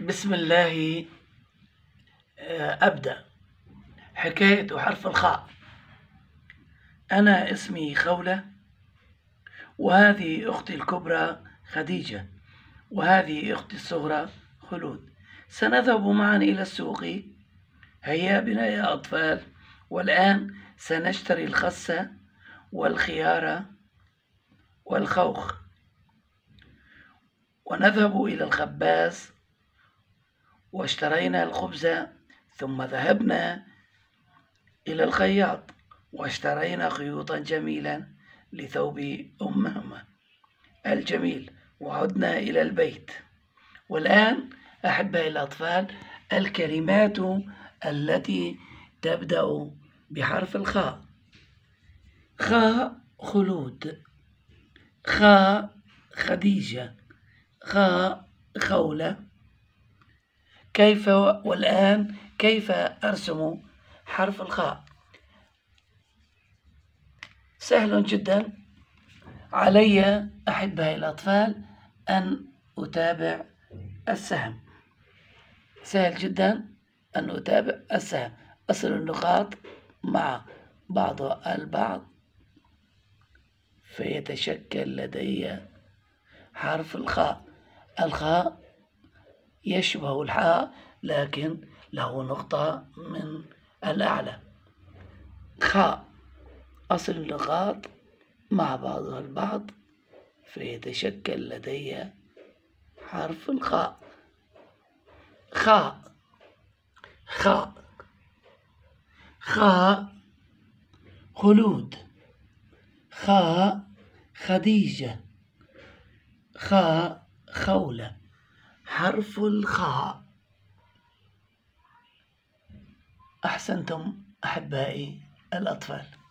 بسم الله أبدأ حكاية حرف الخاء. أنا اسمي خولة، وهذه أختي الكبرى خديجة، وهذه أختي الصغرى خلود. سنذهب معا إلى السوق. هيا بنا يا أطفال، والآن سنشتري الخسة والخيار والخوخ، ونذهب إلى الخباز. واشترينا الخبز، ثم ذهبنا إلى الخياط واشترينا خيوطا جميلا لثوب أمهما الجميل، وعدنا إلى البيت. والآن أحبائي الأطفال، الكلمات التي تبدأ بحرف الخاء: خاء خلود، خاء خديجة، خاء خولة. والآن كيف أرسم حرف الخاء؟ سهل جدا. علي أحبائي الأطفال أن أتابع السهم. سهل جدا أن أتابع السهم، أصل النقاط مع بعض البعض فيتشكل لدي حرف الخاء. الخاء يشبه الحاء لكن له نقطة من الأعلى. خاء أصل اللغات مع بعضها البعض فيتشكل لدي حرف الخاء. خاء خاء خاء خلود، خاء خديجة، خاء خولة. حرف الخاء. أحسنتم أحبائي الأطفال.